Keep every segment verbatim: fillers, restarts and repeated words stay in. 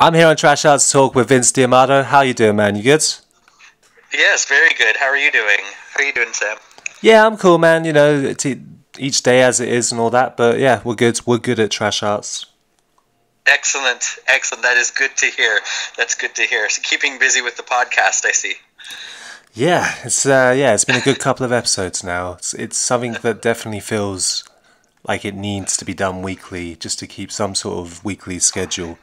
I'm here on Trash Arts Talk with Vince D'Amato. How you doing, man? You good? Yes, very good. How are you doing? How are you doing, Sam? Yeah, I'm cool, man. You know, each day as it is and all that. But yeah, we're good. We're good at Trash Arts. Excellent. Excellent. That is good to hear. That's good to hear. So keeping busy with the podcast, I see. Yeah, it's uh, yeah, it's been a good couple of episodes now. It's, it's something that definitely feels like it needs to be done weekly, just to keep some sort of weekly schedule.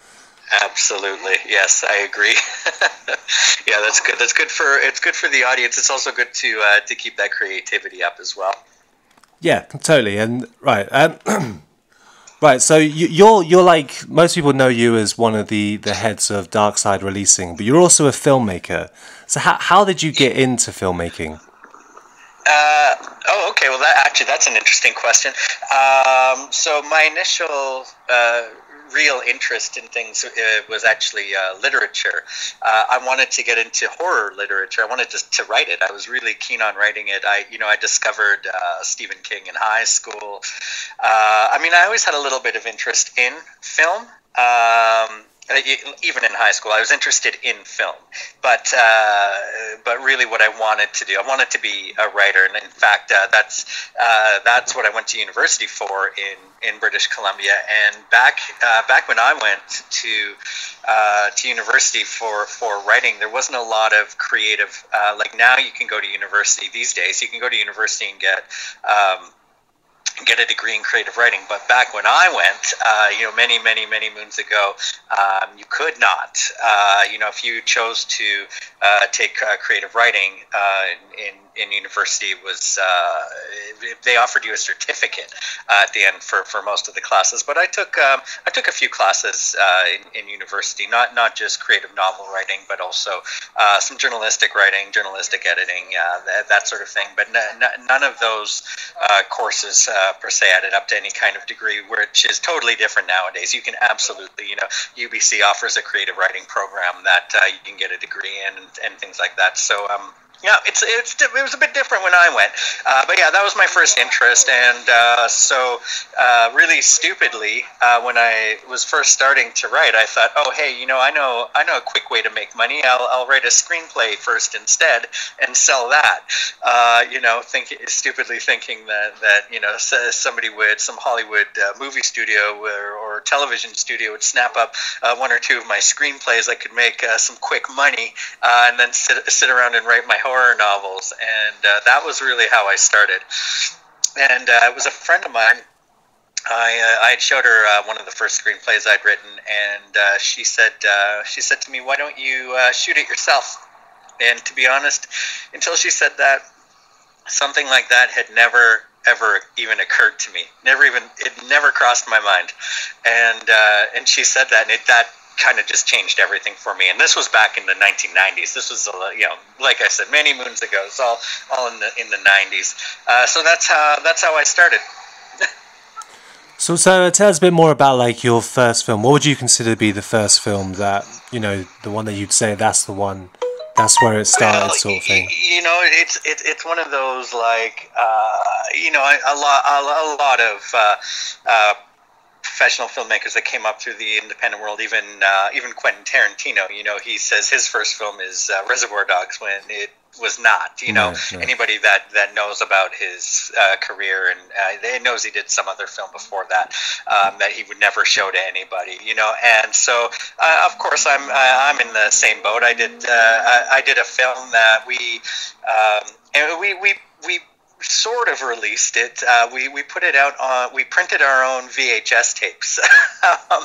Absolutely, yes, I agree. Yeah, that's good. That's good for it's good for the audience. It's also good to uh, to keep that creativity up as well. Yeah, totally. And right, um, right. So you, you're you're like most people know you as one of the the heads of Darkside Releasing, but you're also a filmmaker. So how how did you get into filmmaking? Uh, oh, okay. Well, that actually that's an interesting question. Um, so my initial uh, real interest in things uh, was actually uh, literature. Uh, I wanted to get into horror literature. I wanted to, to write it. I was really keen on writing it. I, you know, I discovered uh, Stephen King in high school. Uh, I mean, I always had a little bit of interest in film. Um, Even in high school, I was interested in film, but uh, but really, what I wanted to do, I wanted to be a writer, and in fact, uh, that's uh, that's what I went to university for in, in British Columbia. And back uh, back when I went to uh, to university for for writing, there wasn't a lot of creative uh, like now. You can go to university these days. You can go to university and get. Um, get a degree in creative writing, but back when I went, uh, you know, many, many, many moons ago, um, you could not. Uh, you know, if you chose to uh, take uh, creative writing uh, in in university, it was uh, they offered you a certificate uh, at the end for, for most of the classes. But I took um, I took a few classes uh, in, in university, not not just creative novel writing, but also uh, some journalistic writing, journalistic editing, uh, that, that sort of thing. But n n none of those uh, courses. Uh, Uh, per se added up to any kind of degree, which is totally different nowadays. You can absolutely, you know, U B C offers a creative writing program that uh, you can get a degree in and, and things like that. So, um, yeah, it's, it's, it was a bit different when I went. Uh, but yeah, that was my first interest. And uh, so uh, really stupidly, uh, when I was first starting to write, I thought, oh, hey, you know, I know I know a quick way to make money. I'll, I'll write a screenplay first instead and sell that, uh, you know, think, stupidly thinking that, that, you know, somebody would, some Hollywood uh, movie studio or, or television studio would snap up uh, one or two of my screenplays. I could make uh, some quick money uh, and then sit, sit around and write my horror novels, and uh, that was really how I started. And uh, it was a friend of mine. I, uh, I had showed her uh, one of the first screenplays I'd written, and uh, she said uh, she said to me, "Why don't you uh, shoot it yourself?" And to be honest, until she said that, something like that had never ever even occurred to me. Never even it never crossed my mind. And uh, and she said that, and it that. kind of just changed everything for me. And this was back in the nineteen nineties. This was, you know, like I said, many moons ago. It's all, all in the in the nineties. Uh, so that's how that's how I started. so, so tell us a bit more about like your first film. What would you consider to be the first film that you know, the one that you'd say that's the one, that's where it started, well, sort of thing? You know, it's it, it's one of those like uh, you know, a lot a, a lot of. Uh, uh, professional filmmakers that came up through the independent world, even uh, even Quentin Tarantino, you know, he says his first film is uh, Reservoir Dogs, when it was not, you know, right, right. Anybody that, that knows about his uh, career and uh, they knows he did some other film before that um, that he would never show to anybody, you know. And so, uh, of course, I'm uh, I'm in the same boat. I did uh, I, I did a film that we um, and we we we. sort of released it. Uh, we we put it out on. We printed our own V H S tapes, um,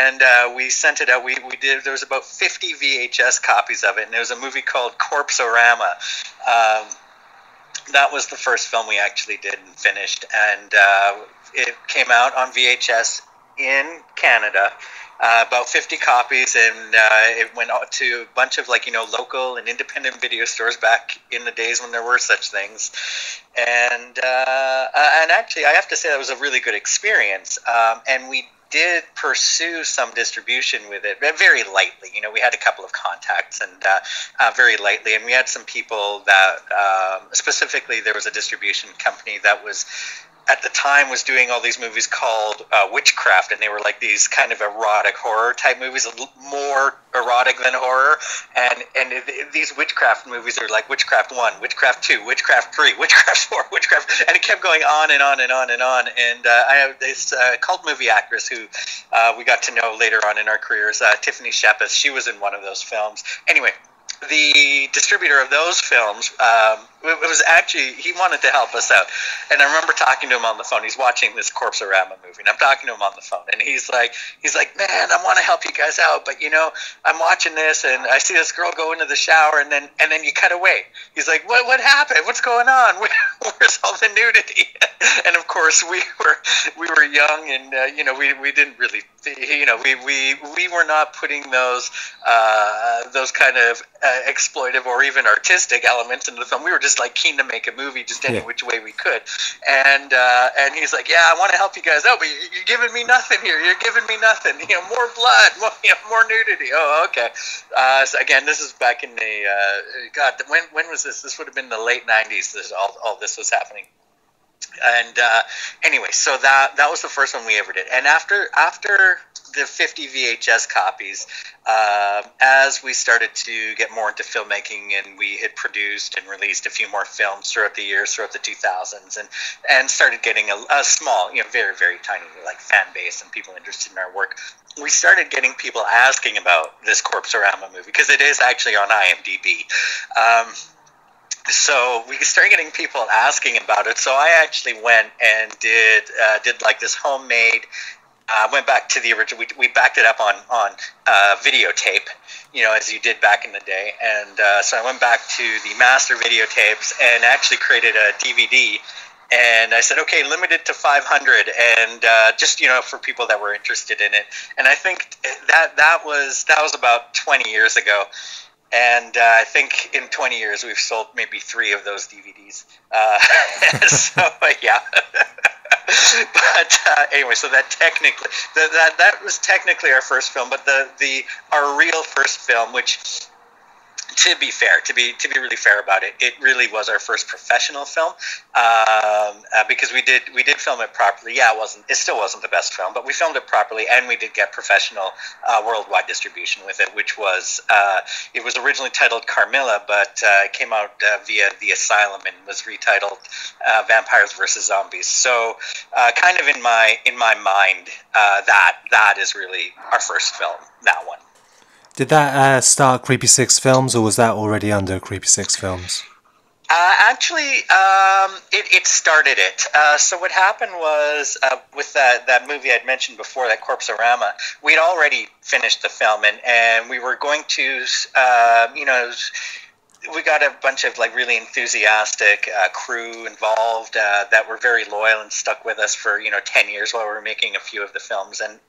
and uh, we sent it out. We we did. There was about fifty V H S copies of it, and there was a movie called Corpse-o-rama. Um, that was the first film we actually did and finished, and uh, it came out on V H S in Canada. Uh, about fifty copies, and uh, it went out to a bunch of like you know local and independent video stores back in the days when there were such things. And uh, uh, and actually, I have to say that was a really good experience. Um, and we did pursue some distribution with it, but very lightly. You know, we had a couple of contacts, and uh, uh, very lightly. And we had some people that um, specifically there was a distribution company that was. at the time was doing all these movies called uh, Witchcraft, and they were like these kind of erotic horror type movies, more erotic than horror. And and it, these Witchcraft movies are like Witchcraft one, Witchcraft two, Witchcraft three, Witchcraft four, Witchcraft, and it kept going on and on and on and on. And uh, I have this uh, cult movie actress who uh, we got to know later on in our careers, uh, Tiffany Shepis. She was in one of those films. Anyway, the distributor of those films, um, it was actually, he wanted to help us out. And I remember talking to him on the phone. He's watching this Corpse-o-rama movie, and I'm talking to him on the phone. And he's like, he's like, man, I want to help you guys out, but, you know, I'm watching this, and I see this girl go into the shower, and then and then you cut away. He's like, what what happened? What's going on? Where, where's all the nudity? And, of course, we were we were young, and, uh, you know, we, we didn't really, you know, we, we, we were not putting those, uh, those kind of uh, exploitive or even artistic elements into the film. We were just Just like keen to make a movie, just any yeah. which way we could, and uh, and he's like, yeah, I want to help you guys out, but you're, you're giving me nothing here. You're giving me nothing. You know, more blood, more, you know, more nudity. Oh, okay. Uh, so again, this is back in the uh, God. When when was this? This would have been the late nineties. This all all this was happening. And uh, anyway, so that that was the first one we ever did. And after after. the fifty V H S copies, uh, as we started to get more into filmmaking, and we had produced and released a few more films throughout the years, throughout the two thousands, and and started getting a, a small, you know, very, very tiny, like, fan base and people interested in our work. We started getting people asking about this Corpse-o-rama movie, because it is actually on IMDb. Um, So we started getting people asking about it, so I actually went and did, uh, did like, this homemade... I uh, went back to the original. We, we backed it up on on uh, videotape, you know, as you did back in the day. And uh, so I went back to the master videotapes and actually created a D V D. And I said, okay, limited to five hundred, and uh, just, you know, for people that were interested in it. And I think that that was that was about twenty years ago. And uh, I think in twenty years we've sold maybe three of those D V Ds. Uh, so yeah. But uh, anyway, so that technically, the, that that was technically our first film, but the the our real first film, which, to be fair, to be to be really fair about it, it really was our first professional film, um, uh, because we did we did film it properly. Yeah, it wasn't it still wasn't the best film, but we filmed it properly, and we did get professional uh, worldwide distribution with it, which was uh, it was originally titled Carmilla, but uh, it came out uh, via The Asylum and was retitled uh, Vampires versus. Zombies. So, uh, kind of in my in my mind, uh, that that is really our first film, that one. Did that uh, start Creepy Six Films, or was that already under Creepy Six Films? Uh, actually, um, it, it started it. Uh, so what happened was, uh, with that, that movie I'd mentioned before, that Corpse-o-rama, we'd already finished the film, and, and we were going to, uh, you know... we got a bunch of like really enthusiastic uh, crew involved uh, that were very loyal and stuck with us for, you know, ten years while we were making a few of the films. And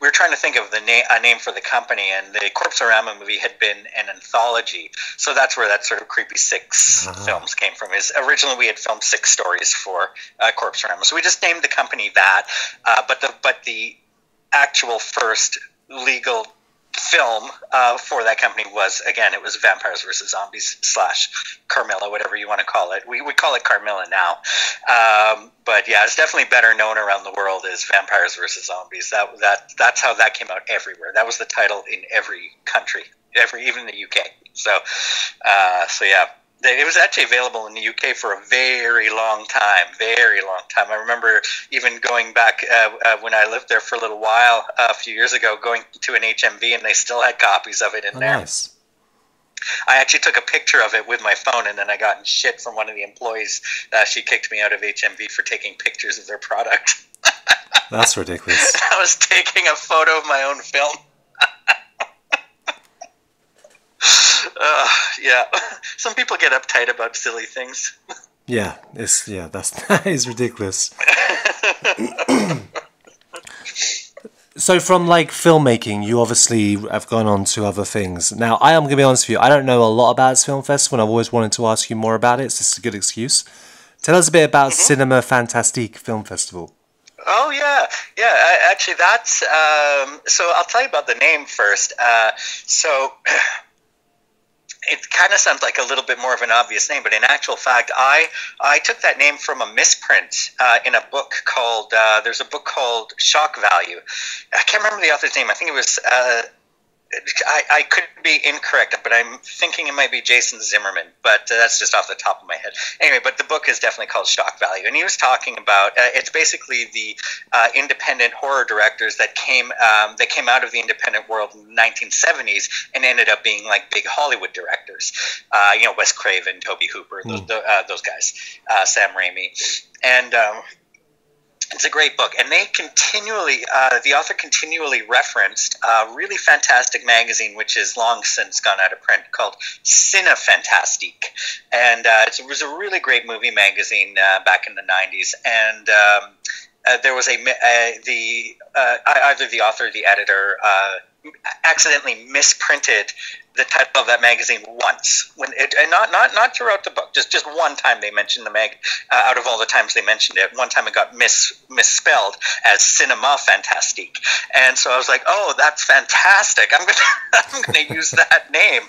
we were trying to think of the name, a name for the company, and the Corpse-o-rama movie had been an anthology, so that's where that sort of Creepy Six uh-huh. Films came from. Is originally we had filmed six stories for uh, Corpse-o-rama, so we just named the company that. Uh, but the but the actual first legal film uh, for that company was, again, it was Vampires versus. Zombies slash Carmilla, whatever you want to call it. We we call it Carmilla now, um, but yeah, it's definitely better known around the world as Vampires versus. Zombies. That that that's how that came out everywhere. That was the title in every country, every even the U K. So, uh, so yeah. It was actually available in the U K for a very long time, very long time. I remember even going back uh, uh, when I lived there for a little while, uh, a few years ago, going to an H M V, and they still had copies of it in oh, there. Nice. I actually took a picture of it with my phone, and then I got in shit from one of the employees. Uh, she kicked me out of H M V for taking pictures of their product. That's ridiculous. I was taking a photo of my own film. Uh, yeah, some people get uptight about silly things. Yeah, it's yeah, that's that is ridiculous. So from like filmmaking, you obviously have gone on to other things. Now, I am gonna be honest with you, I don't know a lot about Film Festival, and I've always wanted to ask you more about it. So this is a good excuse. Tell us a bit about mm-hmm. Cinefantastique Film Festival. Oh yeah, yeah. Actually, that's um, so. I'll tell you about the name first. Uh, so. it kind of sounds like a little bit more of an obvious name, but in actual fact, I I took that name from a misprint uh, in a book called, uh, there's a book called Shock Value. I can't remember the author's name. I think it was, uh, I, I could be incorrect, but I'm thinking it might be Jason Zimmerman, but uh, that's just off the top of my head. Anyway, but the book is definitely called Shock Value, and he was talking about, uh, it's basically the uh, independent horror directors that came, um, that came out of the independent world in the nineteen seventies and ended up being like big Hollywood directors. Uh, you know, Wes Craven, Tobe Hooper, mm. those, uh, those guys, uh, Sam Raimi. And... Um, It's a great book, and they continually, uh, the author continually referenced a really fantastic magazine, which is long since gone out of print, called Cinefantastique, and uh, it was a really great movie magazine uh, back in the nineties, and um, uh, there was a, uh, the, uh, either the author or the editor uh, accidentally misprinted the title of that magazine once, when it, and not not not throughout the book, just just one time they mentioned the mag. Uh, out of all the times they mentioned it, one time it got mis misspelled as Cinema Fantastique, and so I was like, oh, that's fantastic. I'm gonna I'm gonna use that name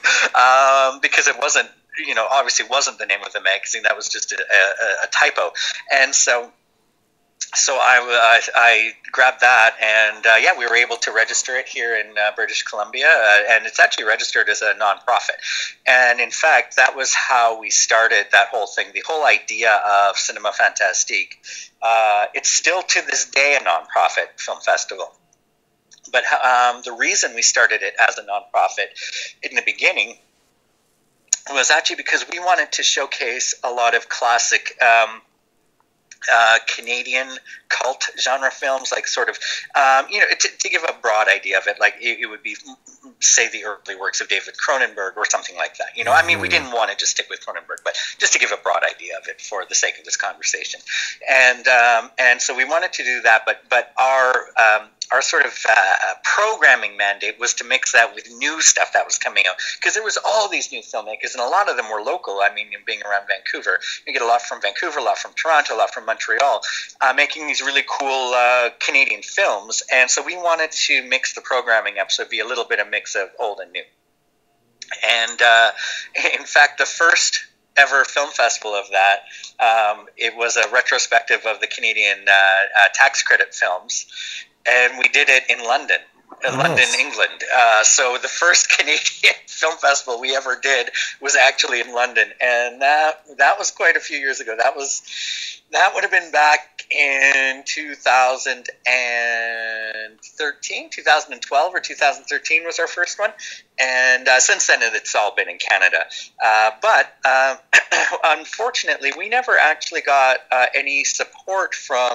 um, because it wasn't, you know, obviously wasn't the name of the magazine. That was just a, a, a typo, and so. So I, uh, I grabbed that, and uh, yeah, we were able to register it here in uh, British Columbia, uh, and it's actually registered as a nonprofit. And in fact, that was how we started that whole thing, the whole idea of Cinema Fantastique. Uh, it's still to this day a nonprofit film festival. But um, the reason we started it as a nonprofit in the beginning was actually because we wanted to showcase a lot of classic um, Uh, Canadian cult genre films, like sort of, um, you know, to, to give a broad idea of it, like it, it would be, say, the early works of David Cronenberg or something like that. You know, I mean, we didn't want to just stick with Cronenberg, but just to give a broad idea of it for the sake of this conversation. And um, and so we wanted to do that, but but our um, our sort of uh, programming mandate was to mix that with new stuff that was coming out, because there was all these new filmmakers, and a lot of them were local. I mean, being around Vancouver, you get a lot from Vancouver, a lot from Toronto, a lot from Montreal, uh, making these really cool uh, Canadian films. And so we wanted to mix the programming up, so it'd be a little bit of mix of old and new. And uh, in fact, the first ever film festival of that, um, it was a retrospective of the Canadian uh, uh, tax credit films. And we did it in London, in nice. London, England. Uh, so the first Canadian film festival we ever did was actually in London, and that that was quite a few years ago. That was that would have been back in two thousand thirteen, two thousand twelve, or two thousand thirteen was our first one. And uh, since then, it's all been in Canada. Uh, but uh, unfortunately, we never actually got uh, any support from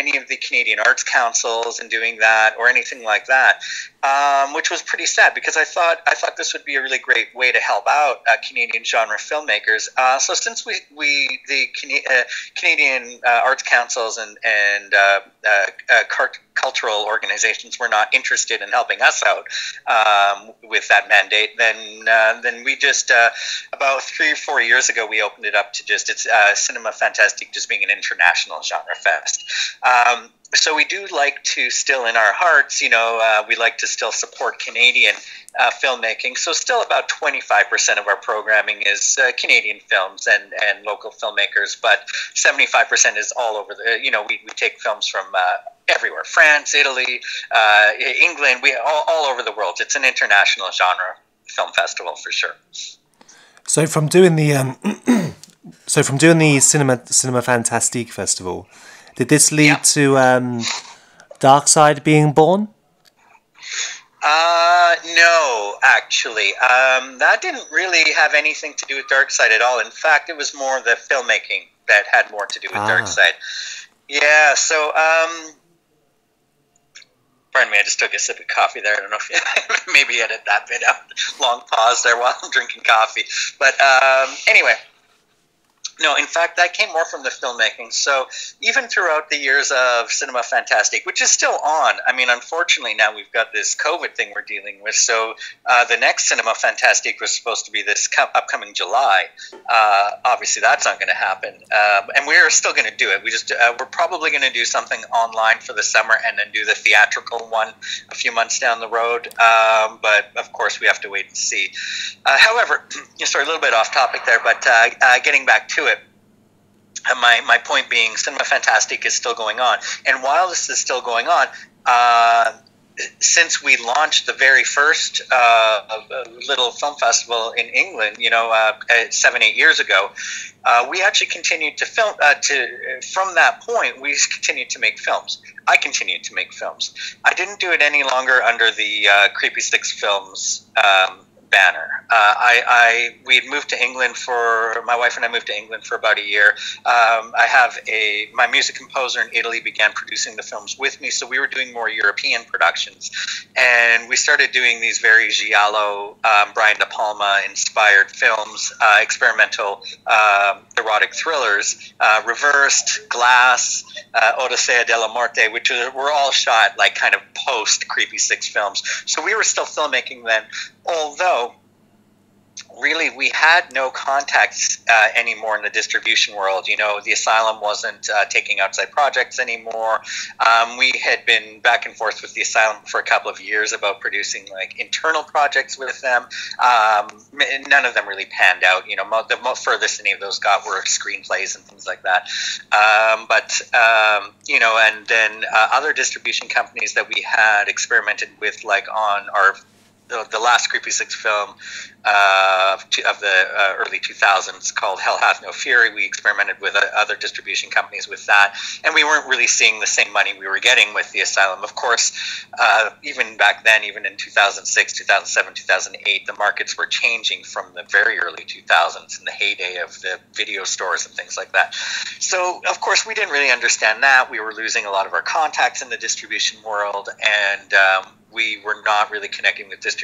any of the Canadian arts councils in doing that or anything like that, um, which was pretty sad, because I thought I thought this would be a really great way to help out uh, Canadian genre filmmakers. Uh, so since we we the Can uh, Canadian uh, arts councils and and uh, uh, uh, cart cultural organizations were not interested in helping us out um, with that mandate, then uh, then we just uh, about three or four years ago we opened it up to just it's uh, Cinema Fantastique just being an international genre fest. Um, so we do like to still in our hearts, you know, uh, we like to still support Canadian uh, filmmaking. So still about twenty-five percent of our programming is uh, Canadian films and, and local filmmakers, but seventy-five percent is all over the, you know, we, we take films from uh, everywhere, France, Italy, uh, England, we all, all over the world. It's an international genre film festival for sure. So from doing the um, so from doing the Cinema Cinema Fantastique Festival, did this lead yeah. to um, Darkside being born? Uh, no, actually. Um, that didn't really have anything to do with Darkside at all. In fact, it was more the filmmaking that had more to do with ah. Darkside. Yeah, so... Um, pardon me, I just took a sip of coffee there. I don't know if you maybe edit that bit out. Long pause there while I'm drinking coffee. But um, anyway... No, in fact, that came more from the filmmaking. So even throughout the years of Cinefantastique, which is still on, I mean, unfortunately now we've got this COVID thing we're dealing with. So uh, the next Cinefantastique was supposed to be this upcoming July. Uh, obviously, that's not going to happen. Um, and we're still going to do it. We just uh, we're probably going to do something online for the summer and then do the theatrical one a few months down the road. Um, but of course, we have to wait and see. Uh, however, sorry, a little bit off topic there, but uh, uh, getting back to it. My, my point being, Cinefantastique is still going on. And while this is still going on, uh, since we launched the very first uh, little film festival in England, you know, uh, seven, eight years ago, uh, we actually continued to film. Uh, to From that point, we continued to make films. I continued to make films. I didn't do it any longer under the uh, Creepy Six Films um banner. Uh, I, I we had moved to England for my wife and I moved to England for about a year. Um, I have a my music composer in Italy began producing the films with me, so we were doing more European productions, and we started doing these very giallo, um, Brian De Palma inspired films, uh, experimental uh, erotic thrillers, uh, Reversed, Glass, uh, Odissea della morte, which were all shot like kind of post Creepy Six Films. So we were still filmmaking then, although. Really, we had no contacts uh, anymore in the distribution world. You know, The Asylum wasn't uh, taking outside projects anymore. Um, we had been back and forth with The Asylum for a couple of years about producing like internal projects with them. Um, none of them really panned out. You know, mo the mo furthest any of those got were screenplays and things like that. Um, but, um, you know, and then uh, other distribution companies that we had experimented with, like on our the last Creepy Six film uh, of the uh, early two thousands called Hell Hath No Fury. We experimented with uh, other distribution companies with that, and we weren't really seeing the same money we were getting with The Asylum. Of course, uh, even back then, even in two thousand six, two thousand seven, two thousand eight, the markets were changing from the very early two thousands and the heyday of the video stores and things like that. So, of course, we didn't really understand that. We were losing a lot of our contacts in the distribution world, and um, we were not really connecting with distribution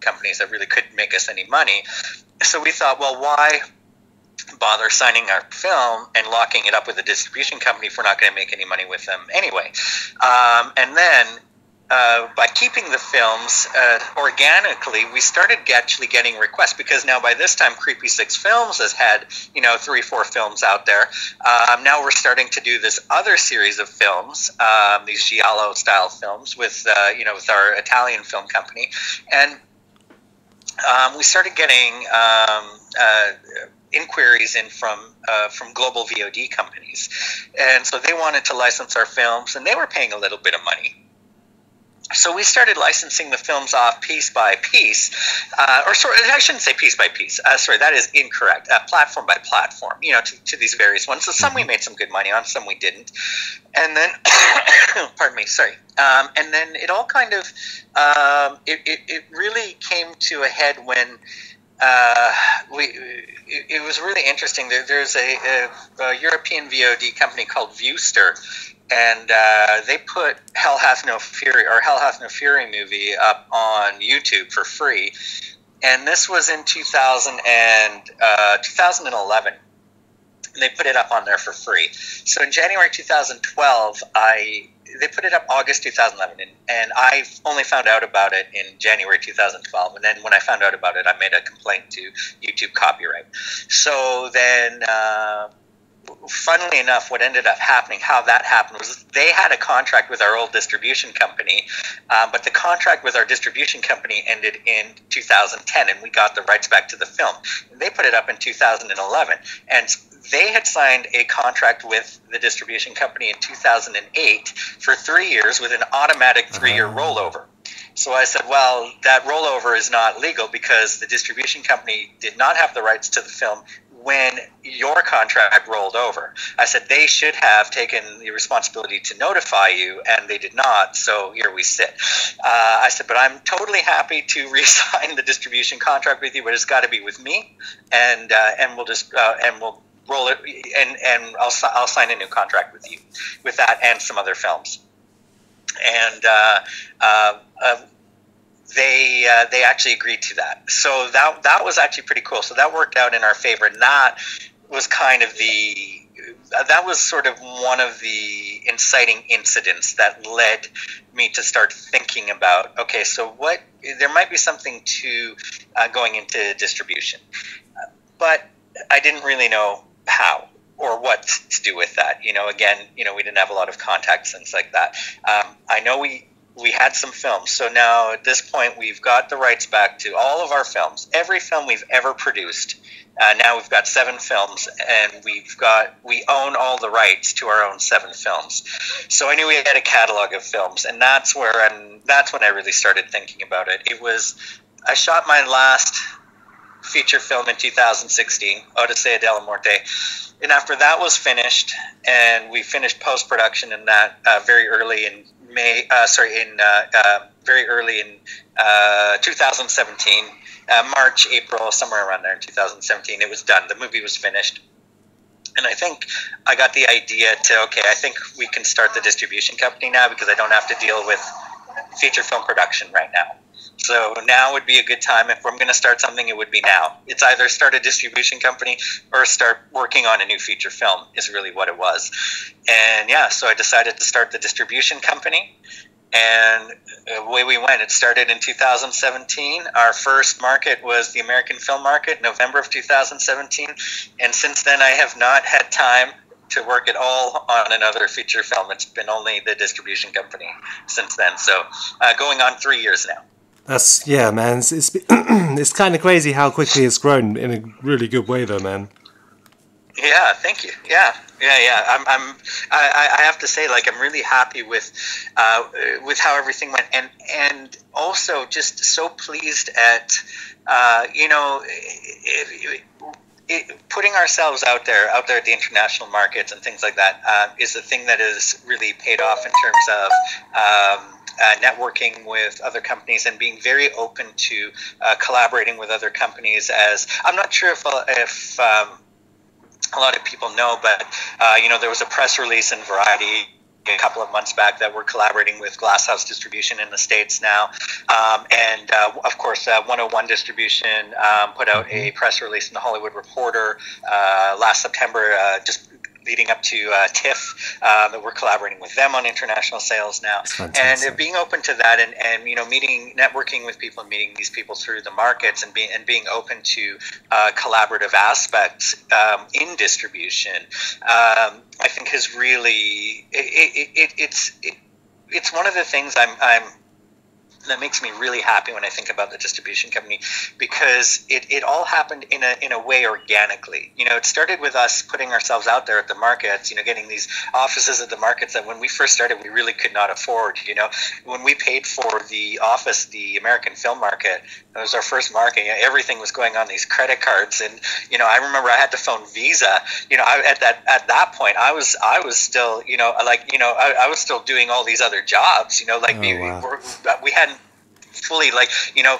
companies that really couldn't make us any money. So we thought, well, why bother signing our film and locking it up with a distribution company if we're not going to make any money with them anyway? Um, and then uh, by keeping the films uh, organically, we started actually getting requests, because now by this time Creepy Six Films has had, you know, three, four films out there. Um, now we're starting to do this other series of films, um, these giallo style films with, uh, you know, with our Italian film company. And Um, we started getting um, uh, inquiries in from uh, from global V O D companies, and so they wanted to license our films, and they were paying a little bit of money. So we started licensing the films off piece by piece, uh, or sorry, I shouldn't say piece by piece. Uh, sorry, that is incorrect. Uh, platform by platform, you know, to, to these various ones. So some we made some good money on, some we didn't, and then, pardon me, sorry. Um, and then it all kind of, um, it, it, it really came to a head when uh, we. It, it was really interesting. There, there's a, a, a European V O D company called Viewster. And uh, they put Hell Hath No Fury or Hell Hath No Fury movie up on YouTube for free, and this was in two thousand and uh, twenty eleven. And they put it up on there for free. So in January two thousand twelve, I they put it up August two thousand eleven, and, and I only found out about it in January two thousand twelve. And then when I found out about it, I made a complaint to YouTube copyright. So then. Uh, Funnily enough, what ended up happening, how that happened, was they had a contract with our old distribution company, um, but the contract with our distribution company ended in two thousand ten, and we got the rights back to the film. They put it up in two thousand eleven, and they had signed a contract with the distribution company in two thousand eight for three years with an automatic three-year rollover. So I said, well, that rollover is not legal because the distribution company did not have the rights to the film when your contract rolled over. I said they should have taken the responsibility to notify you, and they did not, so here we sit. Uh, I said, but I'm totally happy to re-sign the distribution contract with you, but it's got to be with me, and uh, and we'll just uh, and we'll roll it, and and I'll I'll sign a new contract with you, with that and some other films, and. Uh, uh, uh, They uh, they actually agreed to that, so that that was actually pretty cool. So that worked out in our favor, and that was kind of the, that was sort of one of the inciting incidents that led me to start thinking about, okay, so what, there might be something to uh, going into distribution, uh, but I didn't really know how or what to do with that. You know, again, you know, we didn't have a lot of contacts, things like that. Um, I know we, we had some films. So now at this point, we've got the rights back to all of our films, every film we've ever produced. Uh, now we've got seven films, and we've got, we own all the rights to our own seven films. So I knew we had a catalog of films, and that's where, and that's when I really started thinking about it. It was, I shot my last feature film in two thousand sixteen, Odissea della Morte. And after that was finished, and we finished post-production in that uh, very early in May, uh, sorry, in uh, uh, very early in uh, two thousand seventeen, uh, March, April, somewhere around there in two thousand seventeen, it was done. The movie was finished. And I think I got the idea to, okay, I think we can start the distribution company now because I don't have to deal with feature film production right now. So now would be a good time. If I'm going to start something, it would be now. It's either start a distribution company or start working on a new feature film is really what it was. And yeah, so I decided to start the distribution company. And away we went. It started in two thousand seventeen. Our first market was the American Film Market, November of two thousand seventeen. And since then, I have not had time to work at all on another feature film. It's been only the distribution company since then. So uh, going on three years now. That's, yeah, man, it's it's, it's kind of crazy how quickly it's grown in a really good way, though, man. Yeah, thank you. Yeah, yeah, yeah. I'm, I'm, I, I have to say, like, I'm really happy with, uh, with how everything went, and and also just so pleased at, uh, you know, it, it, it, putting ourselves out there, out there at the international markets and things like that, uh, is the thing that has really paid off in terms of. Um, Uh, networking with other companies and being very open to uh, collaborating with other companies. As I'm not sure if if um, a lot of people know, but uh, you know, there was a press release in Variety a couple of months back that we're collaborating with Glasshouse Distribution in the States now, um, and uh, of course uh, one oh one Distribution um, put out a press release in the Hollywood Reporter uh, last September, uh, just leading up to uh, TIFF, uh, that we're collaborating with them on international sales now. And uh, being open to that, and, and you know, meeting, networking with people, meeting these people through the markets, and being and being open to uh, collaborative aspects um, in distribution, um, I think has really it, it, it, it's it, it's one of the things I'm I'm that makes me really happy when I think about the distribution company, because it, it all happened in a in a way organically. You know, it started with us putting ourselves out there at the markets, you know, getting these offices at the markets that when we first started, we really could not afford. You know, when we paid for the office, the American Film Market, it was our first market. Everything was going on these credit cards. And, you know, I remember I had to phone Visa. You know, I, at that at that point, I was I was still, you know, like, you know, I, I was still doing all these other jobs, you know, like oh, we, wow. we, we had fully, like, you know,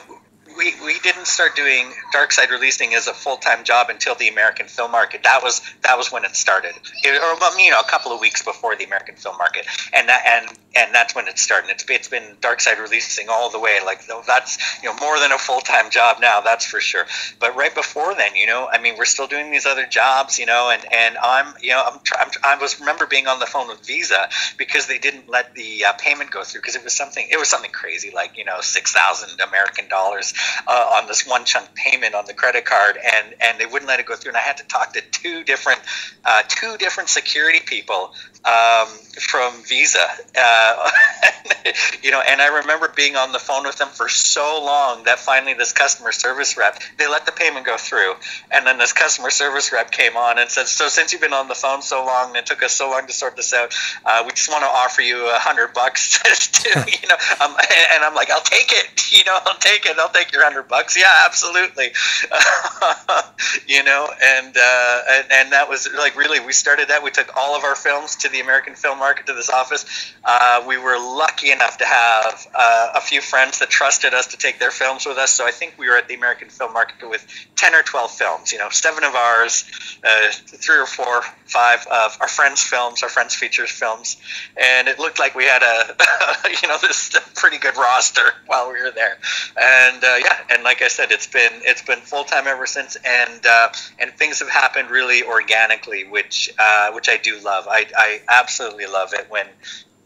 we, we didn't start doing Darkside Releasing as a full-time job until the American Film Market. That was that was when it started, it, or well, you know, a couple of weeks before the American Film Market, and that and and that's when it started. It's it's been Darkside Releasing all the way. Like, that's, you know, more than a full-time job now, that's for sure. But right before then, you know, I mean, we're still doing these other jobs, you know, and and I'm you know I'm, I'm I was remember being on the phone with Visa because they didn't let the uh, payment go through because it was something it was something crazy, like, you know, six thousand American dollars. Uh, on this one chunk payment on the credit card, and and they wouldn't let it go through, and I had to talk to two different uh, two different security people um, from Visa, uh, you know, and I remember being on the phone with them for so long that finally this customer service rep, they let the payment go through, and then this customer service rep came on and said, so since you've been on the phone so long and it took us so long to sort this out, uh, we just want to offer you a hundred bucks to, you know, um, and I'm like, I'll take it, you know, I'll take it, I'll take your hundred bucks, yeah, absolutely, you know, and, uh, and and that was like really, we started that. We took all of our films to the American Film Market, to this office. Uh, we were lucky enough to have uh, a few friends that trusted us to take their films with us. So I think we were at the American Film Market with ten or twelve films. You know, seven of ours, uh, three or four, five of our friends' films, our friends' features films, and it looked like we had a you know, this pretty good roster while we were there, and. Uh, yeah, and like I said, it's been it's been full time ever since, and uh, and things have happened really organically, which uh, which I do love. I I absolutely love it when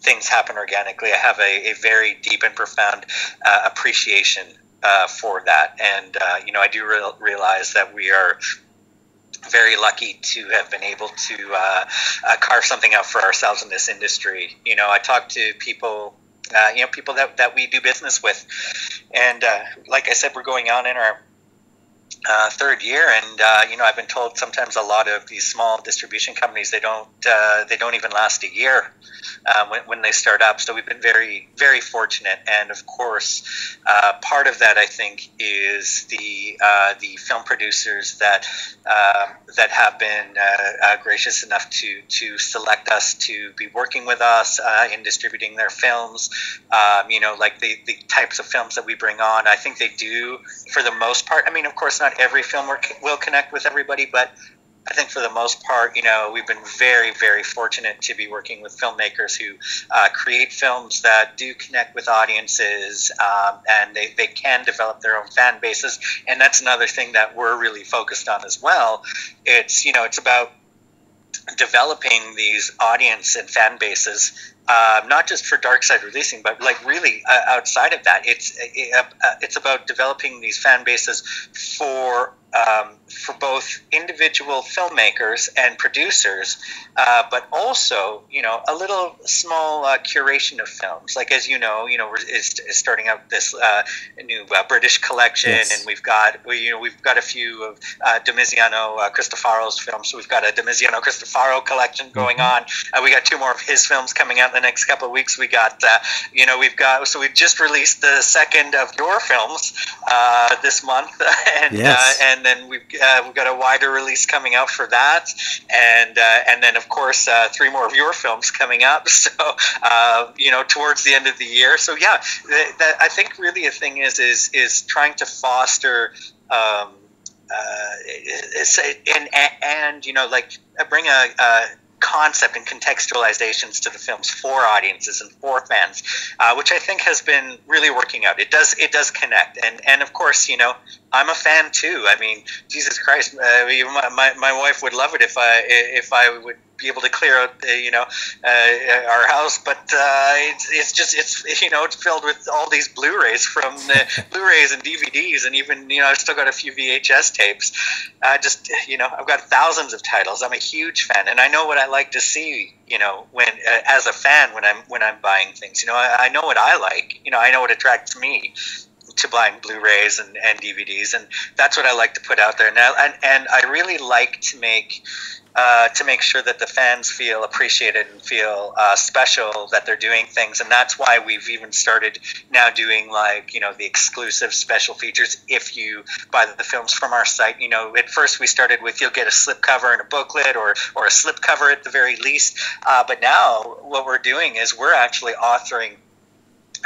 things happen organically. I have a, a very deep and profound uh, appreciation uh, for that, and uh, you know, I do re- realize that we are very lucky to have been able to uh, uh, carve something out for ourselves in this industry. You know, I talk to people. Uh, you know, people that, that we do business with. And uh, like I said, we're going on in our uh, third year. And, uh, you know, I've been told sometimes a lot of these small distribution companies, they don't uh, they don't even last a year uh, when, when they start up. So we've been very, very fortunate. And, of course, uh, part of that, I think, is the uh, the film producers that uh, that have been uh, uh, gracious enough to, to select us to be working with us uh, in distributing their films. Um, you know, like the, the types of films that we bring on, I think they do, for the most part. I mean, of course, not every film will connect with everybody, but I think for the most part, you know, we've been very, very fortunate to be working with filmmakers who uh, create films that do connect with audiences, um, and they, they can develop their own fan bases. And that's another thing that we're really focused on as well. It's, you know, it's about developing these audience and fan bases, uh, not just for Darkside Releasing, but like really uh, outside of that, it's it, uh, it's about developing these fan bases for um, for both individual filmmakers and producers, uh, but also, you know, a little small uh, curation of films. Like, as you know, you know, we're is, is starting out this uh, new uh, British collection, yes. And we've got we, you know we've got a few of uh, Domiziano uh, Cristofaro's films. So we've got a Domiziano Cristofaro collection going on. Uh, we got two more of his films coming out in the next couple of weeks. We got uh, you know we've got so we've just released the second of your films uh, this month, and yes. uh, and then we've uh, we've got a wider release coming out for that, and uh, and then of course uh, three more of your films coming up. So uh, you know, towards the end of the year. So yeah, th- that, I think really a thing is is is trying to foster um, uh, and and you know like bring a. a concept and contextualizations to the films for audiences and for fans, uh, which I think has been really working out. It does, it does connect, and and of course, you know, I'm a fan too. I mean, Jesus Christ, uh, my, my my wife would love it if I if I would be able to clear out, uh, you know, uh, our house, but uh, it's it's just it's you know it's filled with all these Blu-rays from the Blu-rays and D V Ds, and even you know I've still got a few V H S tapes. I uh, just you know I've got thousands of titles. I'm a huge fan, and I know what I like to see. You know, when uh, as a fan, when I'm when I'm buying things, you know, I, I know what I like. You know, I know what attracts me to buying Blu-rays and, and D V Ds, and that's what I like to put out there. And I, and, and I really like to make. Uh, to make sure that the fans feel appreciated and feel uh, special that they're doing things, and that's why we've even started now doing like you know the exclusive special features. If you buy the films from our site, you know at first we started with you'll get a slipcover and a booklet, or or a slipcover at the very least. Uh, but now what we're doing is we're actually authoring.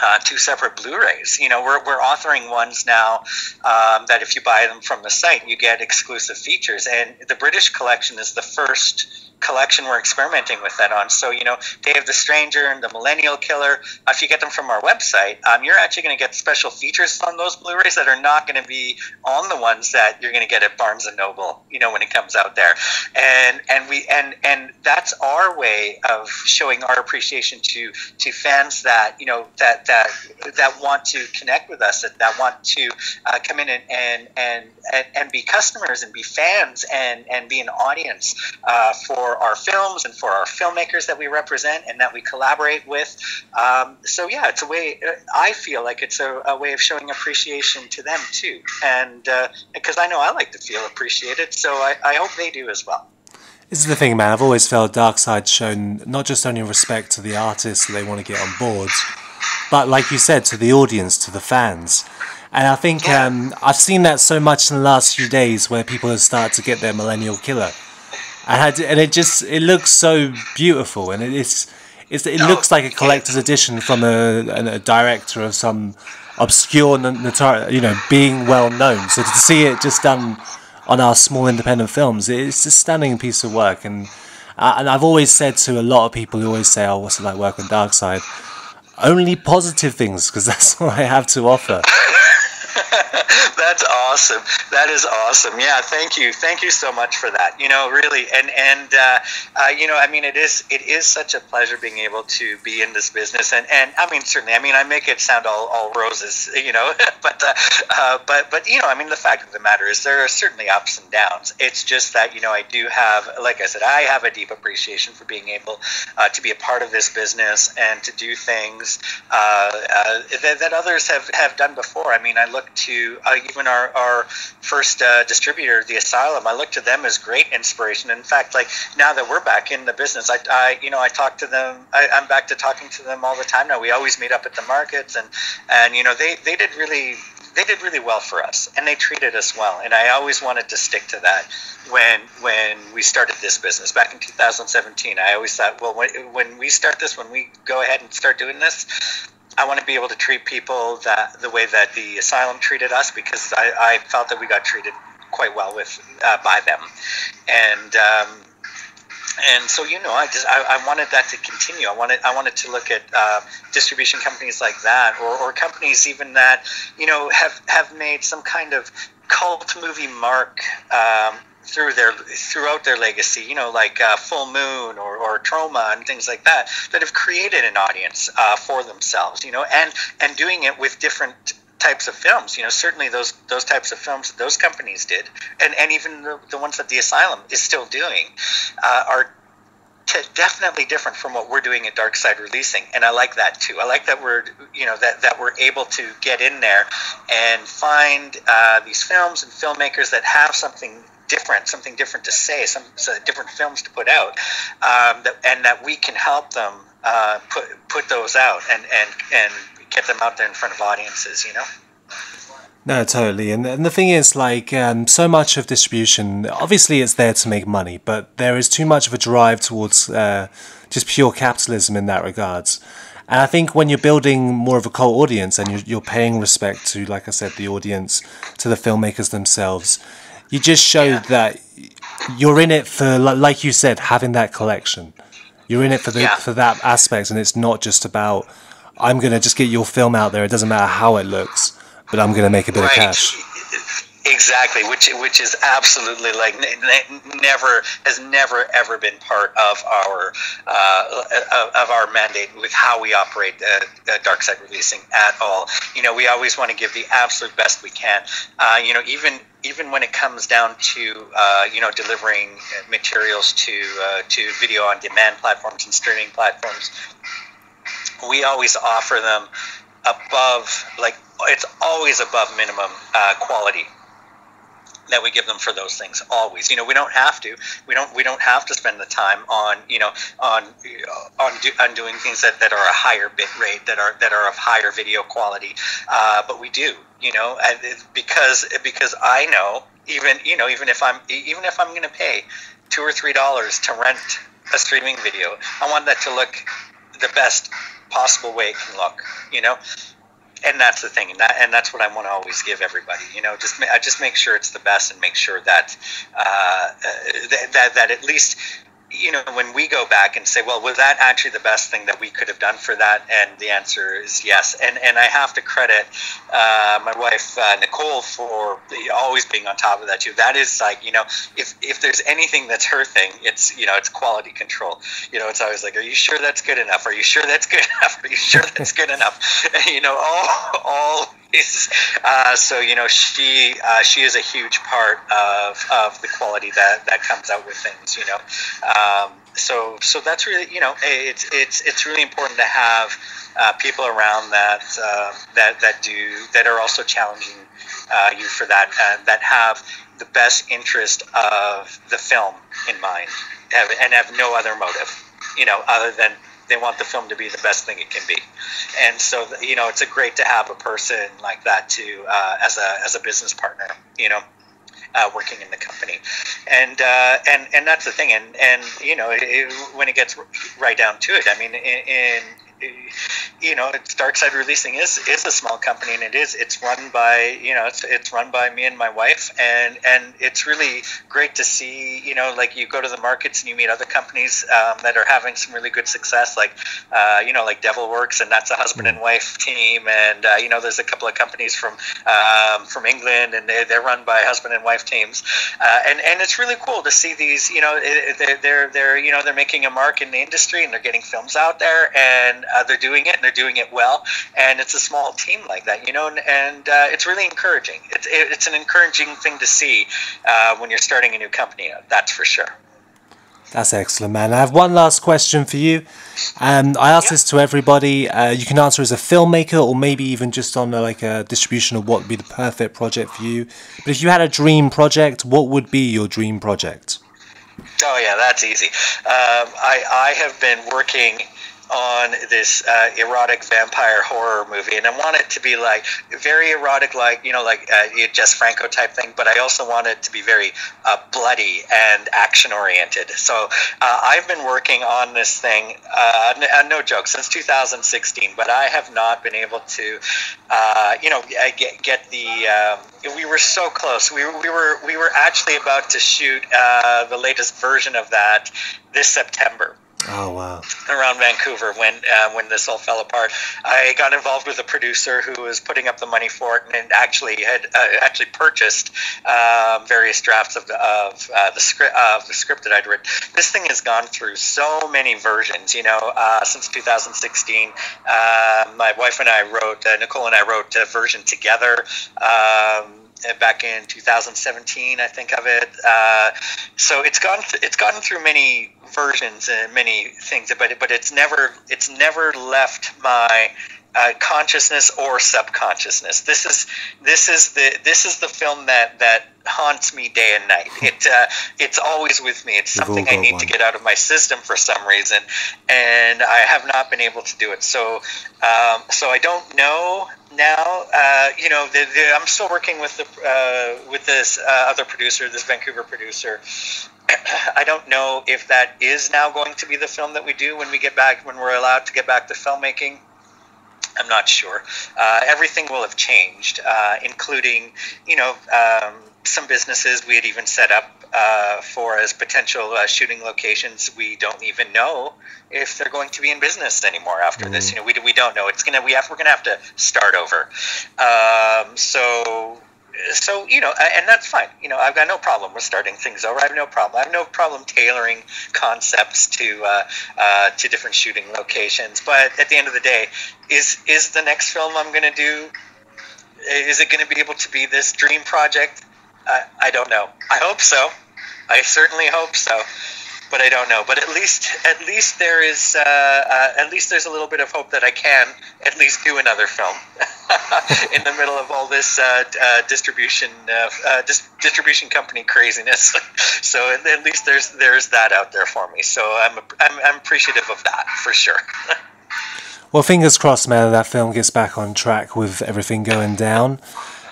Uh, two separate Blu-rays. You know, we're we're authoring ones now um, that if you buy them from the site, you get exclusive features. And the British collection is the first collection we're experimenting with that on. So, you know, they have The Stranger and The Millennial Killer. Uh, if you get them from our website, um, you're actually going to get special features on those Blu-rays that are not going to be on the ones that you're going to get at Barnes and Noble, you know, when it comes out there. And and we and and that's our way of showing our appreciation to to fans that, you know, that that that want to connect with us, that, that want to uh, come in and, and and and be customers and be fans and, and be an audience uh, for our films and for our filmmakers that we represent and that we collaborate with. Um, so yeah, it's a way, I feel like it's a, a way of showing appreciation to them too. And uh, because I know I like to feel appreciated, so I, I hope they do as well. This is the thing, man. I've always felt Darkside's shown not just only respect to the artists that they want to get on board, but like you said, to the audience, to the fans. And I think yeah. um, I've seen that so much in the last few days where people have started to get their Millennial Killer. I had, and it just it looks so beautiful, and it is it's, it looks like a collector's edition from a, a director of some obscure, notori- you know, being well known. So to see it just done on our small independent films, it's a stunning piece of work. And uh, and I've always said to a lot of people who always say, "Oh, what's it like working on Darkside?" Only positive things, because that's all I have to offer. That's awesome. That is awesome. Yeah, thank you. Thank you so much for that. You know, really, and and uh, uh, you know, I mean, it is it is such a pleasure being able to be in this business, and and I mean, certainly, I mean, I make it sound all, all roses, you know, but uh, uh, but but you know, I mean, the fact of the matter is there are certainly ups and downs. It's just that, you know, I do have, like I said, I have a deep appreciation for being able uh, to be a part of this business and to do things uh, uh, that, that others have have done before. I mean, I look to uh, even our, our first uh, distributor, The Asylum. I look to them as great inspiration. In fact, like now that we're back in the business, I, I you know, I talk to them. I, I'm back to talking to them all the time now. We always meet up at the markets, and and you know, they they did really. They did really well for us, and they treated us well, and I always wanted to stick to that when when we started this business back in two thousand seventeen. I always thought, well, when, when we start this, when we go ahead and start doing this, I want to be able to treat people that the way that The Asylum treated us, because I, I felt that we got treated quite well with uh, by them. And um, And so, you know, I just I, I wanted that to continue. I wanted I wanted to look at uh, distribution companies like that, or, or companies even that, you know, have have made some kind of cult movie mark um, through their throughout their legacy. You know, like uh, Full Moon or, or Troma and things like that, that have created an audience uh, for themselves. You know, and and doing it with different types of films. You know, certainly those those types of films that those companies did, and and even the, the ones that The Asylum is still doing uh, are t definitely different from what we're doing at Darkside Releasing, and I like that too. I like that we're, you know, that that we're able to get in there and find uh, these films and filmmakers that have something different, something different to say, some so different films to put out, um, that, and that we can help them uh, put put those out and and and. get them out there in front of audiences, you know? No, totally. And, and the thing is, like, um, so much of distribution, obviously it's there to make money, but there is too much of a drive towards uh, just pure capitalism in that regards. And I think when you're building more of a cult audience and you're, you're paying respect to, like I said, the audience, to the filmmakers themselves, you just show yeah. that you're in it for, like you said, having that collection. You're in it for, the, yeah. for that aspect, and it's not just about I'm going to just get your film out there. It doesn't matter how it looks, but I'm going to make a bit right. of cash. Exactly, which which is absolutely like never has never ever been part of our uh, of our mandate with how we operate uh, Darkside Releasing at all. You know, we always want to give the absolute best we can. Uh, you know, even even when it comes down to uh, you know, delivering materials to uh, to video on demand platforms and streaming platforms. We always offer them above, like, it's always above minimum uh, quality that we give them for those things. Always, you know, we don't have to. We don't. We don't have to spend the time on, you know, on on, do, on doing things that, that are a higher bit rate, that are that are of higher video quality. Uh, but we do, you know, and it's because because I know even you know even if I'm even if I'm going to pay two or three dollars to rent a streaming video, I want that to look the best possible way it can look, you know, and that's the thing, and that and that's what I want to always give everybody, you know, just I just make sure it's the best, and make sure that uh, th that that at least, you know, when we go back and say, well, was that actually the best thing that we could have done for that? And the answer is yes. And and I have to credit uh, my wife, uh, Nicole, for always being on top of that too. That is like, you know, if, if there's anything that's her thing, it's, you know, it's quality control. You know, it's always like, are you sure that's good enough? Are you sure that's good enough? Are you sure that's good enough? You know, all, all is, uh, so, you know, she, uh, she is a huge part of, of the quality that, that comes out with things, you know. Um, so, so that's really, you know, it's, it's, it's really important to have, uh, people around that, uh, that, that do, that are also challenging, uh, you for that, uh, that have the best interest of the film in mind, have, and have no other motive, you know, other than they want the film to be the best thing it can be. And so, you know, it's a great to have a person like that to, uh, as a, as a business partner, you know. Uh, working in the company, and uh, and and that's the thing, and and you know, it, it, when it gets right down to it, I mean, in, in you know, it's Darkside Releasing is is a small company, and it is it's run by you know it's it's run by me and my wife, and and it's really great to see, you know, like you go to the markets and you meet other companies um, that are having some really good success, like uh, you know like Devil Works, and that's a husband and wife team, and uh, you know there's a couple of companies from um, from England, and they they're run by husband and wife teams, uh, and and it's really cool to see these, you know they're they're, they're you know they're making a mark in the industry, and they're getting films out there, and uh, they're doing it. And they're doing it well, and it's a small team like that, you know, and, and uh, it's really encouraging. It's it, it's an encouraging thing to see uh, when you're starting a new company. That's for sure. That's excellent, man. I have one last question for you. Um, I ask yeah. this to everybody. Uh, you can answer as a filmmaker, or maybe even just on uh, like a distribution of what would be the perfect project for you. But if you had a dream project, what would be your dream project? Oh yeah, that's easy. Um, I I have been working on this uh, erotic vampire horror movie, and I want it to be like very erotic, like you know like uh, Jess Franco type thing, but I also want it to be very uh, bloody and action oriented. So uh, I've been working on this thing uh, n no joke since two thousand sixteen, but I have not been able to uh, you know get, get the um, we were so close. We, we were we were actually about to shoot uh, the latest version of that this September. Oh wow! Around Vancouver, when uh, when this all fell apart, I got involved with a producer who was putting up the money for it, and actually had uh, actually purchased uh, various drafts of the of uh, the script uh, the script that I'd written. This thing has gone through so many versions, you know, uh, since two thousand sixteen. Uh, my wife and I wrote uh, Nicole and I wrote a version together. Um, back in two thousand seventeen, I think, of it. Uh, so it's gone, th it's gotten through many versions and many things, but, but it's never, it's never left my uh, consciousness or subconsciousness. This is, this is the, this is the film that, that haunts me day and night. It, uh, it's always with me. It's something I need to get out of my system for some reason, and I have not been able to do it. So, um, so I don't know. Now, uh, you know, the, the, I'm still working with the uh, with this uh, other producer, this Vancouver producer. I don't know if that is now going to be the film that we do when we get back, when we're allowed to get back to filmmaking. I'm not sure. Uh, everything will have changed, uh, including, you know, um, some businesses we had even set up uh, for as potential uh, shooting locations. We don't even know if they're going to be in business anymore after mm-hmm. this. You know, we we don't know. It's gonna we have we're gonna have to start over. Um, so. So, you know, and that's fine. You know, I've got no problem with starting things over. I have no problem. I have no problem tailoring concepts to uh, uh, to different shooting locations. But at the end of the day, is is the next film I'm going to do, is it going to be able to be this dream project? Uh, I don't know. I hope so. I certainly hope so. But I don't know. But at least, at least there is, uh, uh, at least there's a little bit of hope that I can at least do another film in the middle of all this uh, uh, distribution, uh, uh, dis distribution company craziness. So at, at least there's there's that out there for me. So I'm I'm, I'm appreciative of that for sure. Well, fingers crossed, man, that film gets back on track with everything going down.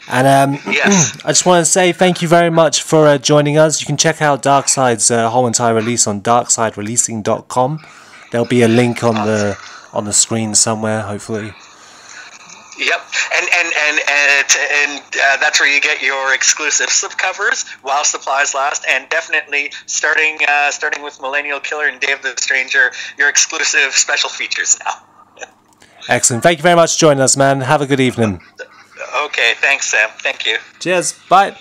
And um, yes. I just want to say thank you very much for uh, joining us. You can check out Darkside's uh, whole entire release on darkside releasing dot com. There'll be a link on the on the screen somewhere, hopefully. Yep, and and and and, and uh, that's where you get your exclusive slip covers while supplies last, and definitely starting uh, starting with Millennial Killer and Day of the Stranger, your exclusive special features now. Excellent. Thank you very much for joining us, man. Have a good evening. Okay, thanks, Sam. Thank you. Cheers. Bye.